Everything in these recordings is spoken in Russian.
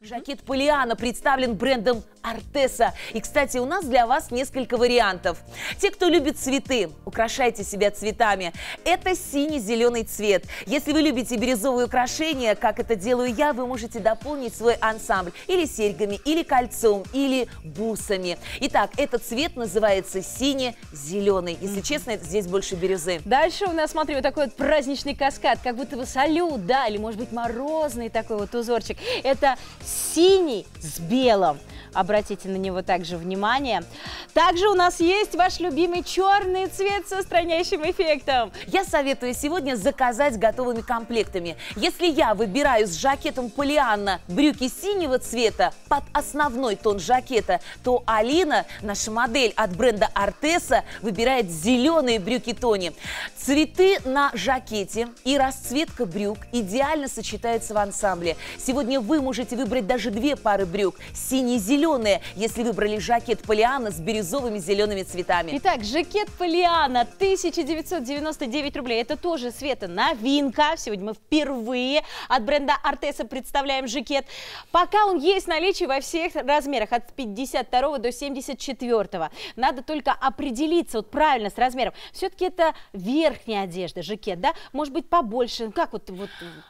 Жакет Поллиана представлен брендом Артеса. И, кстати, у нас для вас несколько вариантов. Те, кто любит цветы, украшайте себя цветами. Это синий-зеленый цвет. Если вы любите бирюзовые украшения, как это делаю я, вы можете дополнить свой ансамбль или серьгами, или кольцом, или бусами. Итак, этот цвет называется синий-зеленый. Если честно, здесь больше бирюзы. Дальше у нас, смотри, вот такой вот праздничный каскад, как будто бы салют, да, или, может быть, морозный такой вот узорчик. Это синий с белым. Обратите на него также внимание. Также у нас есть ваш любимый черный цвет со устраняющим эффектом. Я советую сегодня заказать готовыми комплектами. Если я выбираю с жакетом Поллиана брюки синего цвета под основной тон жакета, то Алина, наша модель от бренда Артеса, выбирает зеленые брюки Тони. Цветы на жакете и расцветка брюк идеально сочетаются в ансамбле. Сегодня вы можете выбрать даже две пары брюк. Синий-зеленый, если выбрали жакет Поллиана с бирюзовыми зелеными цветами. Итак, жакет Поллиана 1999 рублей. Это тоже, Света, новинка. Сегодня мы впервые от бренда Артеса представляем жакет. Пока он есть в наличии во всех размерах, от 52 до 74. Надо только определиться вот правильно с размером. Все-таки это верхняя одежда, жакет, да? Может быть, побольше. Как вот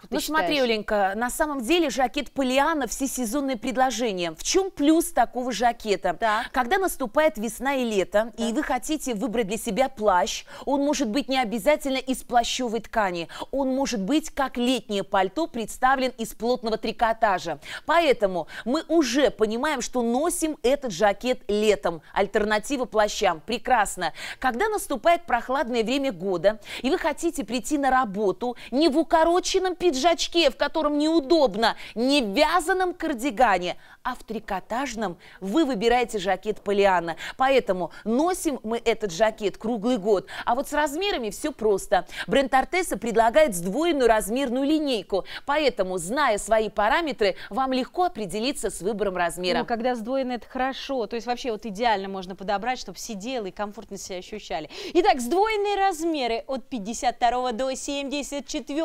ну, смотри, Оленька, на самом деле жакет Поллиана всесезонное предложение. В чем плюс такого жакета? Да. Когда наступает весна и лето, да, и вы хотите выбрать для себя плащ, он может быть не обязательно из плащевой ткани. Он может быть, как летнее пальто, представлен из плотного трикотажа. Поэтому мы уже понимаем, что носим этот жакет летом. Альтернатива плащам. Прекрасно. Когда наступает прохладное время года, и вы хотите прийти на работу не в укороченном пиджачке, в котором неудобно, не в вязаном кардигане, а в трикотажном, вы выбираете жакет Поллиана. Поэтому носим мы этот жакет круглый год. А вот с размерами все просто. Бренд Артеса предлагает сдвоенную размерную линейку. Поэтому, зная свои параметры, вам легко определиться с выбором размера. Ну, когда сдвоено, это хорошо. То есть вообще вот идеально можно подобрать, чтобы сидела и комфортно себя ощущали. Итак, сдвоенные размеры от 52 до 74.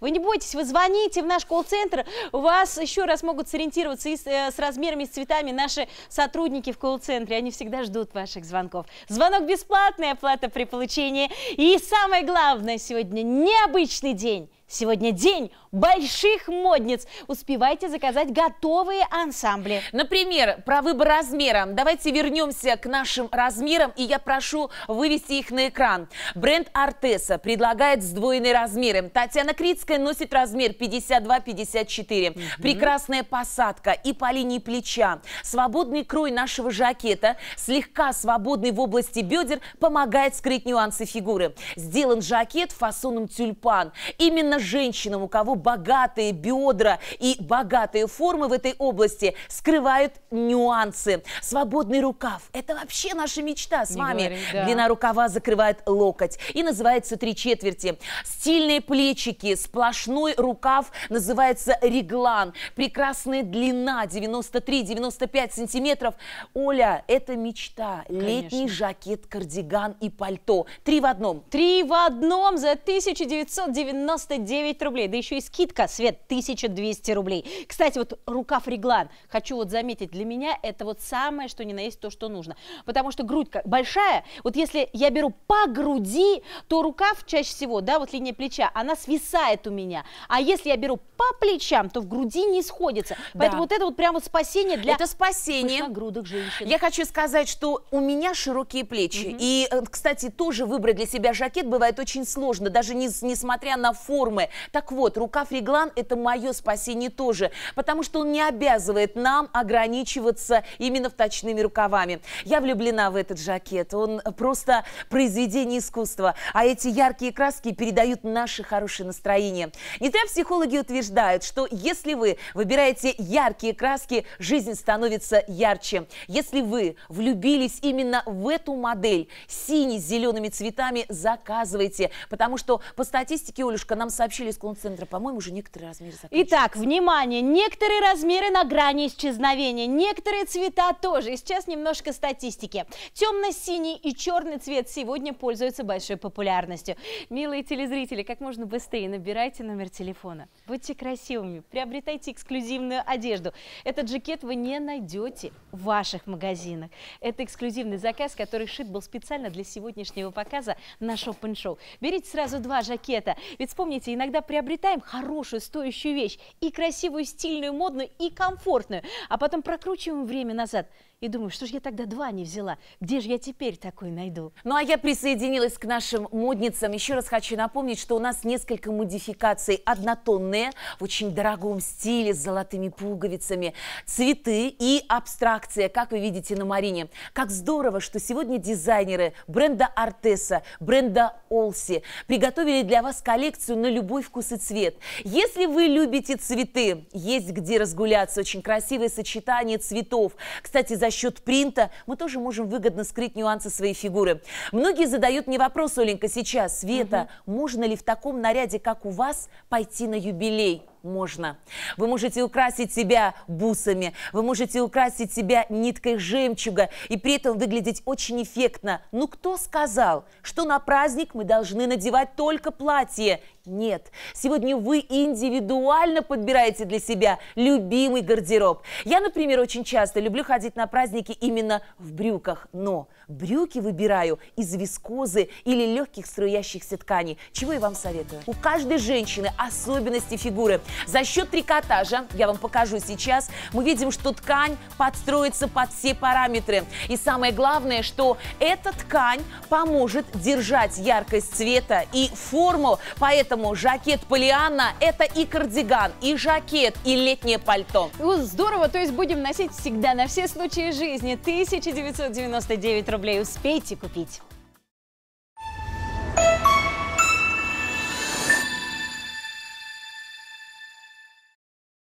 Вы не бойтесь, вы звоните в наш колл-центр. Вас еще раз могут сориентироваться и с размерами, с цветами наши сотрудники в колл-центре. Они всегда ждут ваших звонков. Звонок бесплатный, оплата при получении. И самое главное, сегодня необычный день. Сегодня день больших модниц. Успевайте заказать готовые ансамбли. Например, про выбор размера. Давайте вернемся к нашим размерам, и я прошу вывести их на экран. Бренд Артеса предлагает сдвоенные размеры. Татьяна Крицкая носит размер 52-54. Прекрасная посадка и по линии плеча. Свободный крой нашего жакета, слегка свободный в области бедер, помогает скрыть нюансы фигуры. Сделан жакет фасоном тюльпан. Именно женщинам, у кого богатые бедра и богатые формы в этой области, скрывают нюансы. Свободный рукав – это вообще наша мечта с вами. Длина рукава закрывает локоть и называется 3/4. Стильные плечики, сплошной рукав называется реглан. Прекрасная длина 93-95 сантиметров. Оля, это мечта. Конечно. Летний жакет, кардиган и пальто. 3 в 1. 3 в 1 за 1999 рублей. Да еще и скидка, Свет, 1200 рублей. Кстати, вот рукав реглан. Хочу вот заметить, для меня это вот самое, что ни на есть, то, что нужно. Потому что грудь большая. Вот если я беру по груди, то рукав чаще всего, да, вот линия плеча, она свисает у меня. А если я беру по плечам, то в груди не сходится. Поэтому вот это вот прямо спасение для... Это спасение. Пышногрудых женщин. Я хочу сказать, что у меня широкие плечи. И, кстати, тоже выбрать для себя жакет бывает очень сложно, даже несмотря на формы. Так вот, рукав реглан – это мое спасение тоже, потому что он не обязывает нам ограничиваться именно вточными рукавами. Я влюблена в этот жакет, он просто произведение искусства, а эти яркие краски передают наше хорошее настроение. Не зря психологи утверждают, что если вы выбираете яркие краски, жизнь становится ярче. Если вы влюбились именно в эту модель, синий с зелеными цветами, заказывайте, потому что по статистике, Олюшка, нам советуют сообщили из колл-центра, по-моему, уже некоторые размеры заканчиваются. Итак, внимание, некоторые размеры на грани исчезновения, некоторые цвета тоже. И сейчас немножко статистики. Темно-синий и черный цвет сегодня пользуются большой популярностью. Милые телезрители, как можно быстрее набирайте номер телефона. Будьте красивыми, приобретайте эксклюзивную одежду. Этот жакет вы не найдете в ваших магазинах. Это эксклюзивный заказ, который шит был специально для сегодняшнего показа на шоп-н-шоу. Берите сразу два жакета. Ведь вспомните, иногда приобретаем хорошую, стоящую вещь, и красивую, стильную, модную, и комфортную, а потом прокручиваем время назад. И думаю, что же я тогда два не взяла? Где же я теперь такой найду? Ну, а я присоединилась к нашим модницам. Еще раз хочу напомнить, что у нас несколько модификаций. Однотонные, в очень дорогом стиле, с золотыми пуговицами. Цветы и абстракция, как вы видите на Марине. Как здорово, что сегодня дизайнеры бренда Артеса, бренда Олси приготовили для вас коллекцию на любой вкус и цвет. Если вы любите цветы, есть где разгуляться. Очень красивое сочетание цветов. Кстати, за счет принта мы тоже можем выгодно скрыть нюансы своей фигуры. Многие задают мне вопрос, Оленька, сейчас: Света, можно ли в таком наряде, как у вас, пойти на юбилей? Можно. Вы можете украсить себя бусами, вы можете украсить себя ниткой жемчуга и при этом выглядеть очень эффектно. Ну, кто сказал, что на праздник мы должны надевать только платье? Нет. Сегодня вы индивидуально подбираете для себя любимый гардероб. Я, например, очень часто люблю ходить на праздники именно в брюках, но брюки выбираю из вискозы или легких струящихся тканей, чего я вам советую. У каждой женщины особенности фигуры. За счет трикотажа, я вам покажу сейчас, мы видим, что ткань подстроится под все параметры. И самое главное, что эта ткань поможет держать яркость цвета и форму. Поэтому жакет Поллиана – это и кардиган, и жакет, и летнее пальто. Здорово, то есть будем носить всегда, на все случаи жизни. 1999 рублей успейте купить.